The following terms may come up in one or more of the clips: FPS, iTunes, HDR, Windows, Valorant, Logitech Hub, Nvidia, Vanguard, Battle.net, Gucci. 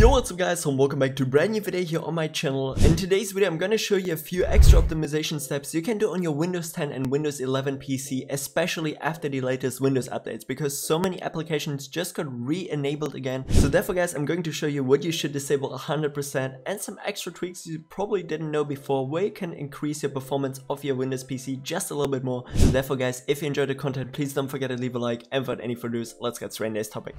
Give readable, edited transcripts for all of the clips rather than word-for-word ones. Yo, what's up guys, and welcome back to a brand new video here on my channel. In today's video I'm gonna show you a few extra optimization steps you can do on your Windows 10 and Windows 11 PC, especially after the latest Windows updates, because so many applications just got re-enabled again. So therefore guys, I'm going to show you what you should disable 100% and some extra tweaks you probably didn't know before, where you can increase your performance of your Windows PC just a little bit more. So therefore guys, if you enjoyed the content, please don't forget to leave a like, and without any further ado, let's get straight into this topic.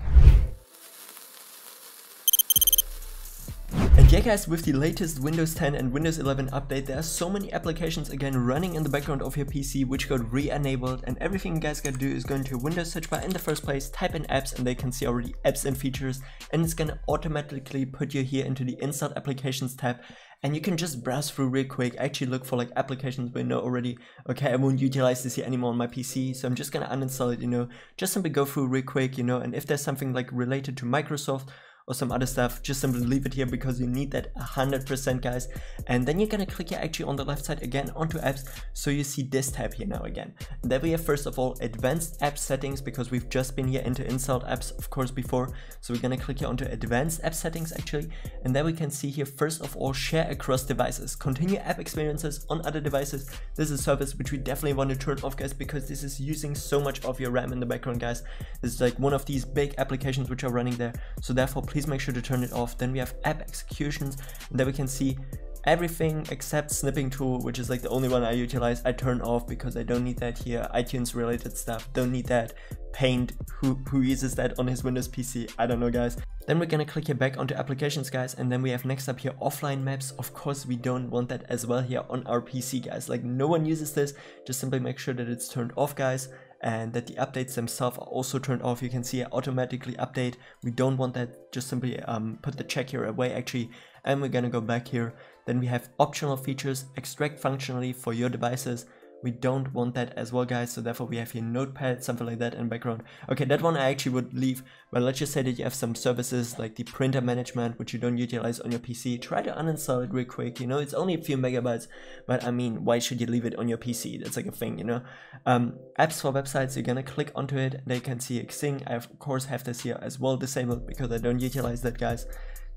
Yeah guys, with the latest Windows 10 and Windows 11 update, there are so many applications again running in the background of your PC which got re-enabled, and everything you guys gotta do is go into your Windows search bar in the first place, type in apps, and they can see already apps and features, and it's gonna automatically put you here into the installed applications tab. And you can just browse through real quick, actually look for like applications we know already. Okay, I won't utilize this here anymore on my PC, so I'm just gonna uninstall it, you know, just simply go through real quick, you know, and if there's something like related to Microsoft or some other stuff, just simply leave it here because you need that 100% guys. And then you're gonna click here actually on the left side again onto apps, so you see this tab here now again. There we have first of all advanced app settings, because we've just been here into installed apps of course before, so we're gonna click here onto advanced app settings actually, and there we can see here first of all share across devices, continue app experiences on other devices. This is a service which we definitely want to turn off guys, because this is using so much of your RAM in the background guys. This is like one of these big applications which are running there, so therefore please make sure to turn it off. Then we have app executions, and there we can see everything except snipping tool, which is like the only one I utilize. I turn off because I don't need that here. iTunes related stuff, don't need that. Paint, who uses that on his Windows PC? I don't know guys. Then we're gonna click here back onto applications guys, and then we have next up here offline maps. Of course we don't want that as well here on our PC guys, like no one uses this. Just simply make sure that it's turned off guys, and that the updates themselves are also turned off. You can see automatically update, we don't want that. Just simply put the check here away actually, and we're gonna go back here. Then we have optional features, extract functionally for your devices, we don't want that as well guys, so therefore we have here notepad, something like that in background. Okay, that one I actually would leave, but let's just say that you have some services like the printer management which you don't utilize on your PC. Try to uninstall it real quick, you know, it's only a few megabytes, but I mean, why should you leave it on your PC? That's like a thing, you know. Apps for websites, you're gonna click onto it, they can see Xing. I of course have this here as well disabled because I don't utilize that guys.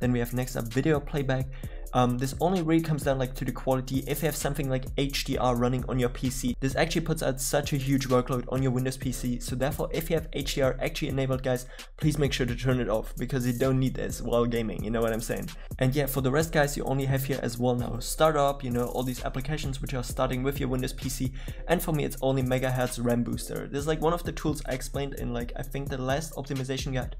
Then we have next up video playback. This only really comes down like to the quality. If you have something like HDR running on your PC, this actually puts out such a huge workload on your Windows PC. So therefore, if you have HDR actually enabled guys, please make sure to turn it off, because you don't need this while gaming, you know what I'm saying. And yeah, for the rest guys, you only have here as well now startup, you know, all these applications which are starting with your Windows PC. And for me, it's only megahertz RAM booster. This is like one of the tools I explained in like, I think the last optimization guide,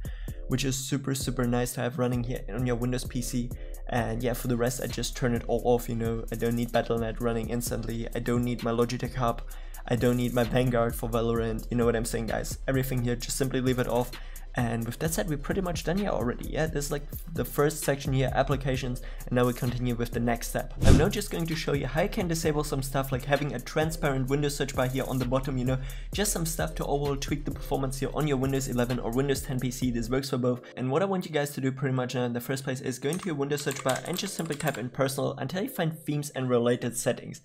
which is super nice to have running here on your Windows PC. And yeah, for the rest I just turn it all off, you know. I don't need Battle.net running instantly, I don't need my Logitech Hub, I don't need my Vanguard for Valorant, you know what I'm saying guys. Everything here, just simply leave it off. And with that said, we're pretty much done here already. Yeah, this is like the first section here, applications, and now we continue with the next step. I'm now just going to show you how you can disable some stuff, like having a transparent Windows search bar here on the bottom, you know, just some stuff to overall tweak the performance here on your Windows 11 or Windows 10 PC. This works for both. And what I want you guys to do pretty much now in the first place is go into your Windows search bar and just simply type in personal until you find themes and related settings.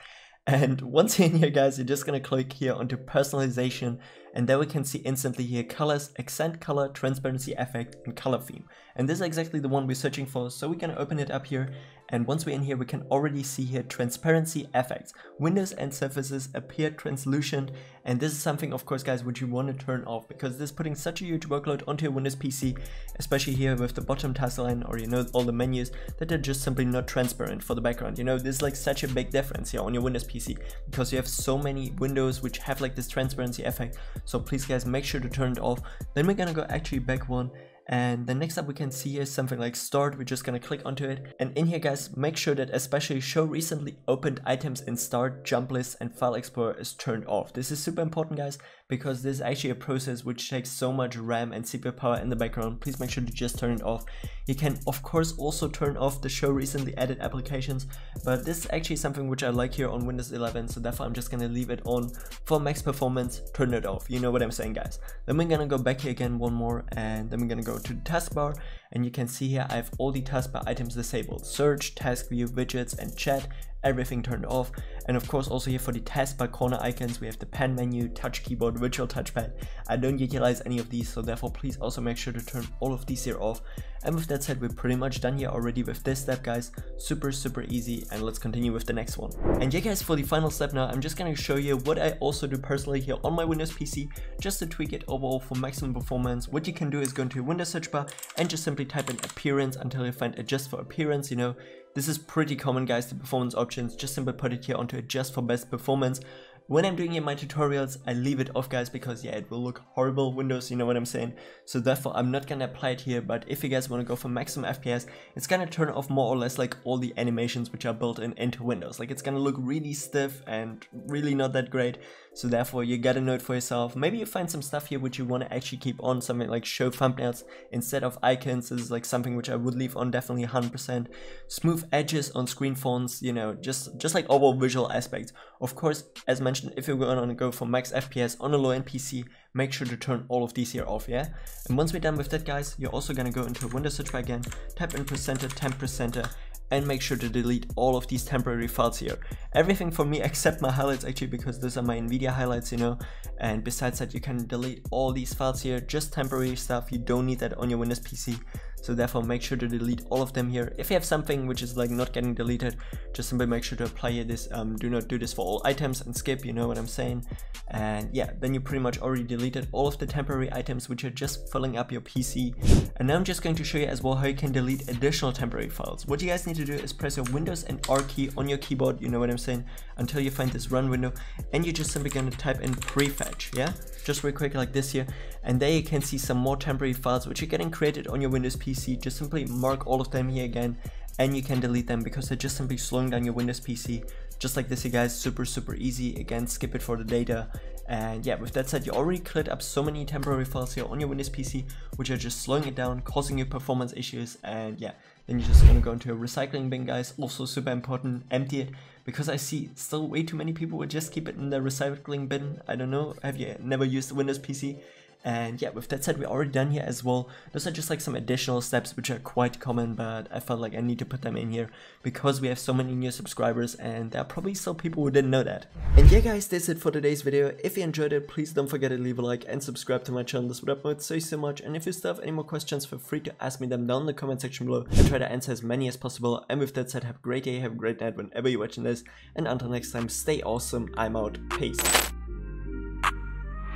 And once you're in here guys, you're just gonna click here onto personalization, and there we can see instantly here colors, accent color, transparency effect, and color theme. And this is exactly the one we're searching for, so we can open it up here. And once we're in here, we can already see here transparency effects. Windows and surfaces appear translucent, and this is something of course guys which you want to turn off, because this is putting such a huge workload onto your Windows PC, especially here with the bottom task line, or you know, all the menus, that they're just simply not transparent for the background. You know, this is like such a big difference here on your Windows PC, because you have so many windows which have like this transparency effect. So please guys, make sure to turn it off. Then we're gonna go actually back one, and then next up we can see here something like start. We're just gonna click onto it, and in here guys, make sure that especially show recently opened items in start, jump lists, and file explorer is turned off. This is super important guys, because this is actually a process which takes so much RAM and CPU power in the background. Please make sure to just turn it off. You can of course also turn off the show recently added applications, but this is actually something which I like here on Windows 11, so therefore I'm just gonna leave it on. For max performance, turn it off, you know what I'm saying guys. Then we're gonna go back here again one more, and then we're gonna go to the taskbar, and you can see here I have all the taskbar items disabled: search, task view, widgets, and chat. everything turned off. And of course also here for the taskbar corner icons, we have the pen menu, touch keyboard, virtual touchpad. I don't utilize any of these, so therefore please also make sure to turn all of these here off. And with that said, we're pretty much done here already with this step, guys. Super easy, and let's continue with the next one. And yeah guys, for the final step now, I'm just gonna show you what I also do personally here on my Windows PC, just to tweak it overall for maximum performance. What you can do is go into your Windows search bar and just simply type in appearance until you find adjust for appearance, you know. This is pretty common guys, the performance options, just simply put it here onto adjust for best performance. When I'm doing in my tutorials, I leave it off guys, because yeah, it will look horrible Windows, you know what I'm saying? So therefore I'm not gonna apply it here, but if you guys wanna go for maximum FPS, it's gonna turn off more or less like all the animations which are built in into Windows. Like it's gonna look really stiff and really not that great. So therefore you gotta know it for yourself. Maybe you find some stuff here which you wanna actually keep on, something like show thumbnails instead of icons. This is like something which I would leave on definitely 100%. Smooth edges on screen fonts, you know, just like overall visual aspects. Of course, as mentioned, if you're going to go for max FPS on a low-end PC, make sure to turn all of these here off, yeah? And once we're done with that, guys, you're also going to go into Windows search bar again, type in %, temp %, and make sure to delete all of these temporary files here. Everything for me except my highlights actually, because those are my Nvidia highlights, you know. And besides that, you can delete all these files here, just temporary stuff. You don't need that on your Windows PC. So therefore make sure to delete all of them here. If you have something which is like not getting deleted, just simply make sure to apply here this do not do this for all items and skip, you know what I'm saying? And yeah, then you pretty much already deleted all of the temporary items which are just filling up your PC. And now I'm just going to show you as well how you can delete additional temporary files. What you guys need to do is press your Windows and R key on your keyboard, you know what I'm saying, until you find this run window, and you're just simply going to type in prefetch, yeah? Just real quick like this here, and there you can see some more temporary files which are getting created on your Windows PC. Just simply mark all of them here again, and you can delete them because they're just simply slowing down your Windows PC. Just like this, you guys, super easy. Again, skip it for the data. And yeah, with that said, you already cleared up so many temporary files here on your Windows PC, which are just slowing it down, causing you performance issues. And yeah, then you're just gonna go into a recycling bin, guys. Also super important, empty it, because I see still way too many people will just keep it in the recycling bin. I don't know, have you never used the Windows PC? And yeah, with that said, we're already done here as well. Those are just like some additional steps which are quite common, but I felt like I need to put them in here because we have so many new subscribers and there are probably still people who didn't know that. And yeah guys, that's it for today's video. If you enjoyed it, please don't forget to leave a like and subscribe to my channel. This would help me so much. And if you still have any more questions, feel free to ask me them down in the comment section below. I try to answer as many as possible. And with that said, have a great day, have a great night whenever you're watching this. And until next time, stay awesome. I'm out. Peace.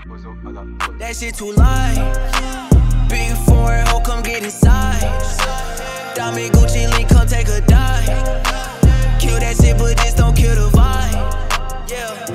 That shit too light. Big foreign hoe, come get inside. Diamond Gucci link, come take a dive. Kill that shit, but just don't kill the vibe. Yeah.